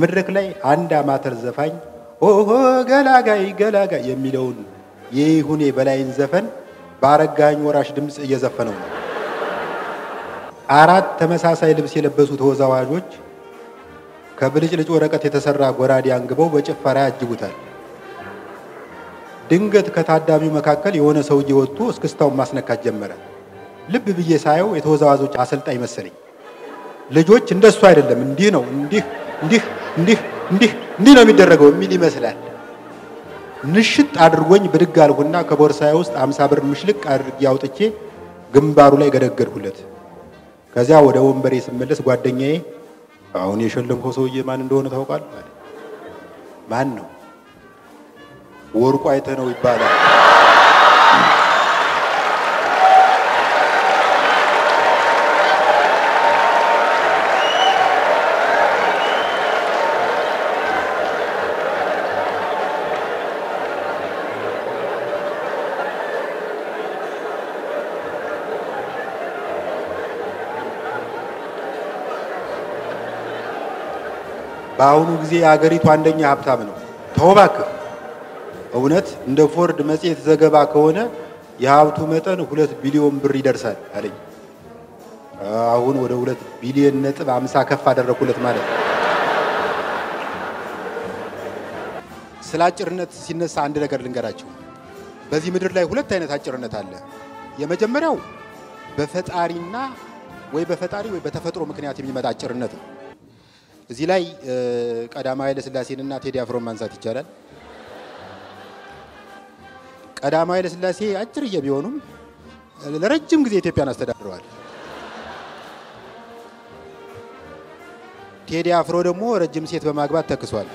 مركلي عندا ما ترزفين أوه جلاجي جلاجي يميلون يهوني بلاين زفن بارجعين وراش دمس يزفنون أراد تمسح سيد بسيل بسوت هو زواجوج كبرج لجورك تتسرع غرادي أنجبو بجف فراد جبوتال دينجت كتادامي مكاكل يهون سوجي وتوس كستاو مسنك جمرة لب بيجسايو إتهو زواجوج عسل تاي مسري لجوج تندس سوير لله من دينه ندي نامي درجو ميدي مثلاً نشيط أدرجوني برجال هونا كبار سايوس عم سابر مشلك أرجعوا تكي جنبارولا يقدر كولت كذا وداهم بريس ملص قادنيه عوني شلون خصوصي ما ندونه ثوقات ما إنه وركو أيتنو يبالا باونو غزي آگری تو اندنی هفته منو ثوبا که اونات اندفورد مسیح زگبا کونه یه هفتو متن خودت بیلیون بری درسان علی اون و دولت بیلیون نت و امساک فادر رکولت ماره سلاچرنت سینه ساندل کردنگارچو بعضی مدرلای خودت تنها سلاچرنت هاله یا مجمرو بفت آری نه وی بفت آری وی بتفت رو مکنیاتی می مداد سلاچرنت زیلای کدامای لسلاسی نه تدی افرو منزاتی چرند کدامای لسلاسی اجتریه بیونم لرزیم گذیتی پیانست دارو. تدی افرو دمو رزیم سیت به مقبات تکسوال.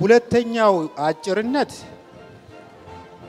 ولت تنیاو اجترنت.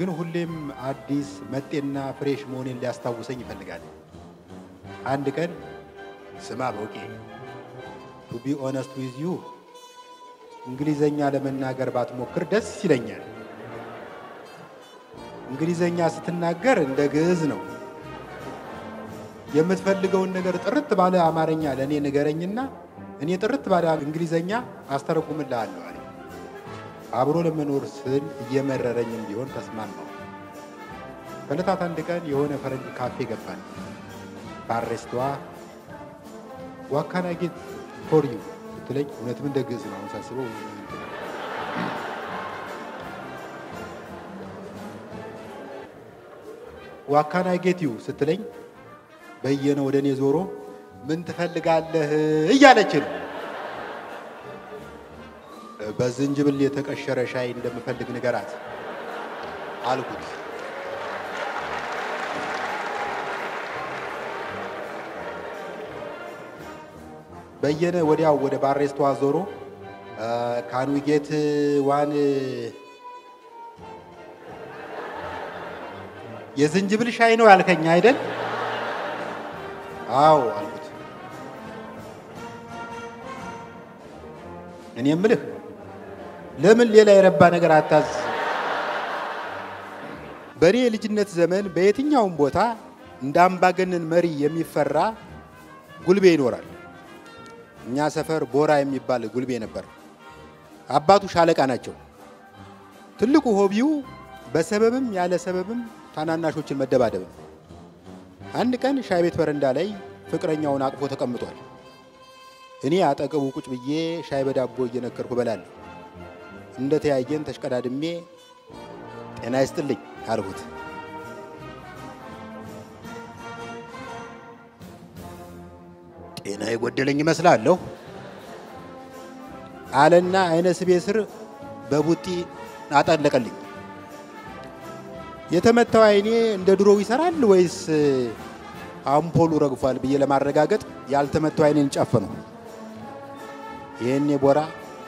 گناه هلیم عادیس متننا فرش مونی لیاستا وسیعی فلگانی. آن دکر سماب اوکی. To be honest with you، انگلیسی عالم نگر بات مکرده سیلنی. انگلیسی است نگر اندگز نو. یه متفلگون نگر ترت باله آمارنی عالی نگرانی نه، اینی ترت باله انگلیسی استار کومل دارن. عبور المنور سن يمر رجيم يهون تسمانه. فلا تعتن دكان يهون فرنج كافي جبان. بارستوا. What can I get for you؟ تلاقي ونتمنى الجزء معهم ساسبوا. What can I get you؟ ستلاقي بيجينا ودني زورو من تفلق على يجانا كله. بازنجب اللي تكشر شيء عندما فلق نجارات على كده بيجنا وده باريس توازورو كانوا يجت وان يزنجب الشيء إنه على كنيا يدل أو على كده يعني ملك لمن ليلة ربنا قرأتاز بري لجنة زمان بيتين يوم بوتا ندم بعدين المري يمي فرّا قلبين ورال نيا سفر بورا يمي بال قلبين ببر أبادو شالك أنا جو تلقو هو بيو بسببهم يا لسببهم ثانا ناشو تشل مدة بعدهم عند كان شايبت فرندالي فكرني يوم ناقفو ثكم طول إني عاتق أبو كتب يه شايب دابو ينكر قبلان عندك يا جن تشكر أدمي أنا استلك هارود أنا يقدر ليني مسألة لو علىنا أنا سبيسر بابوتي ناتان لكالي يتمتع عيني عند دروي سرال لويس አምፖሉ ረግፋል ብዬ ለማረጋጋት ያልተመተው አይኔን ጫፈኑ የኔ ቦራ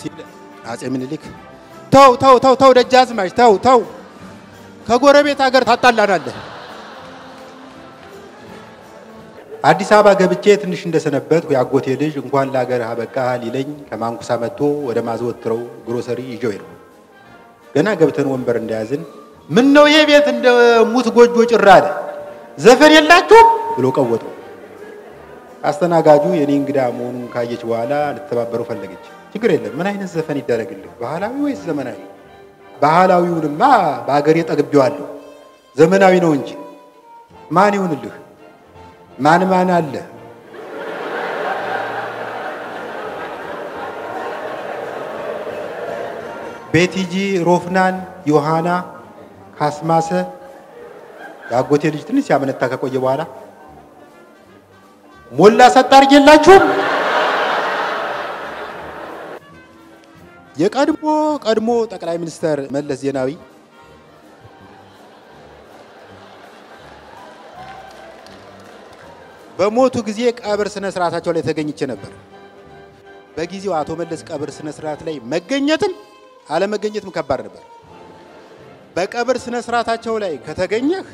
ሲል አጼ ምኒልክ ተው ደጃዝማች ተው ከጎረቤት ሀገር ታጣላናለህ አዲስ አበባ ገብቼ ትንሽ እንደሰነበት ያጎቴ ልጅ እንኳን ለሀገር አበቃህ ይለኝ ከማንኩሳ መጥቶ ወደ ማዝወትረው ግሮሰሪ ይጆይ ነው ገና ገብተን ወንበር እንደያዝን من ነው የቤት እንደ ሙት ጎጆ ጭራለ ዘፈን የላችሁ ብሎ ቀወጡ አስተናጋጁ የኔ እንግዳ መሆኑን ካየች በኋላ ልትባበረው ፈለገች ችግር የለም ምን አይነት ዘፈን ይደረግልህ ባህላዊ ወይስ ዘመናዊ ባህላዊውንማ ባገሬ ጠግብዋለሁ ዘመናዊ ነው እንጂ ማን ይሁንልህ ማን አለ ቤቲጂ ሮፍናን ዮሐና ካስማሰ ያጎቴ ልጅ ትንሽ ያመነታ ከቆየ በኋላ ሞላ ሰጣርጌላችሁ የቀድሞ ጠቅላይ ሚኒስትር መለስ ዜናዊ በሞቱ ጊዜ ቀብር ስነ ስርዓታቸው ላይ ተገኝቼ ነበር በጊዜው አቶ መለስ ቀብር ስነ ስርዓት ላይ መገኘትም አለ መገኘትም ከባድ ነበር በቀብር ስነ ስርዓታቸው ላይ ከተገኘህ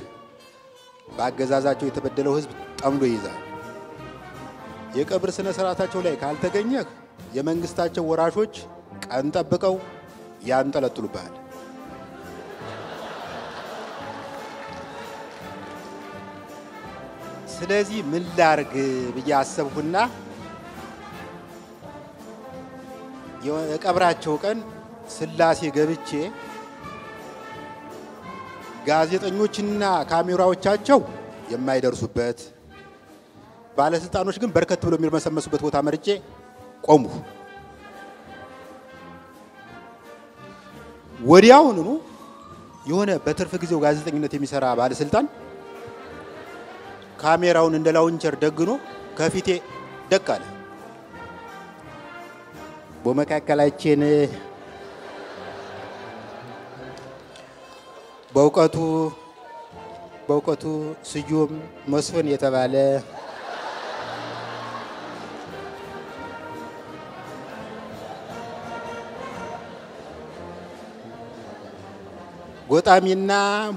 ባገዛዛቸው የተበደለው ህዝብ ጠምዶ ይዛል የቀብር ስነ ስርዓታቸው ላይ ካልተገኘህ የመንግስታቸው ወራሾች ቀን ጠብቀው ያንጠለጥሉብሃል ስለዚህ ምን ላርግ በያሰብኩና የቀብራቸው ቀን ስላሴ ገብቼ ጋዜጠኞችና ካሜራዎቻቸው የማይደርሱበት ባለስልጣኖች ግን በርከት ብሎ የሚመሰመሱበት ቦታ መርጬ ቆሙ ወዲያውኑ የሆነ በትርፍ ጊዜው ጋዜጠኝነት የሚሰራ ባለስልጣን ካሜራውን እንደ ላውንቸር ደግኖ ከፊቴ ደቃለ በመካከላችን በውቀቱ ስዩም መስፈን የተባለ ጎጣሚና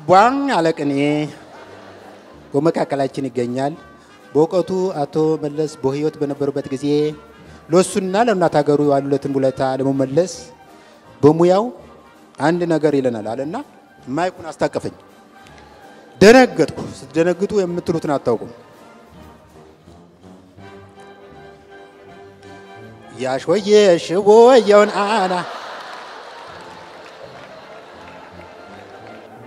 ቧን አለቅኔ በመካከላችን ይገኛል በውቀቱ አቶ መለስ በህይወት በነበሩበት ጊዜ ለሱና ለእናት ሀገሩ ያሉለትን ሁለታ ለመመለስ በሙያው አንድ ነገር ይለናል አለና ማይኩን አስተቀፈኝ ደነገጥኩ ስትደነግጡ የምትሉትን አታውቁም ያሽወየ ሽቦ የውን አና